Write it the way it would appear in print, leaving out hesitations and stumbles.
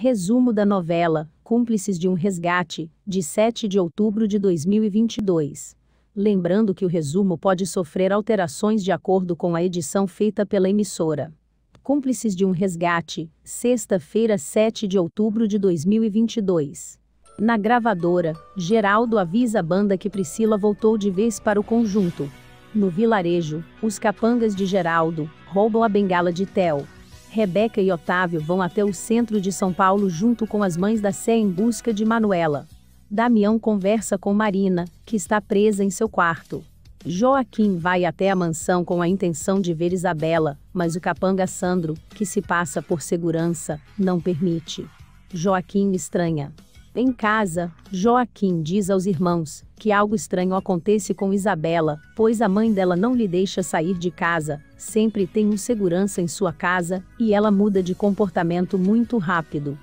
Resumo da novela, Cúmplices de um Resgate, de 7 de outubro de 2022. Lembrando que o resumo pode sofrer alterações de acordo com a edição feita pela emissora. Cúmplices de um Resgate, sexta-feira, 7 de outubro de 2022. Na gravadora, Geraldo avisa a banda que Priscila voltou de vez para o conjunto. No vilarejo, os capangas de Geraldo roubam a bengala de Theo. Rebeca e Otávio vão até o centro de São Paulo junto com as mães da Sé em busca de Manuela. Damião conversa com Marina, que está presa em seu quarto. Joaquim vai até a mansão com a intenção de ver Isabela, mas o capanga Sandro, que se passa por segurança, não permite. Joaquim estranha. Em casa, Joaquim diz aos irmãos que algo estranho acontece com Isabela, pois a mãe dela não lhe deixa sair de casa, sempre tem um segurança em sua casa, e ela muda de comportamento muito rápido.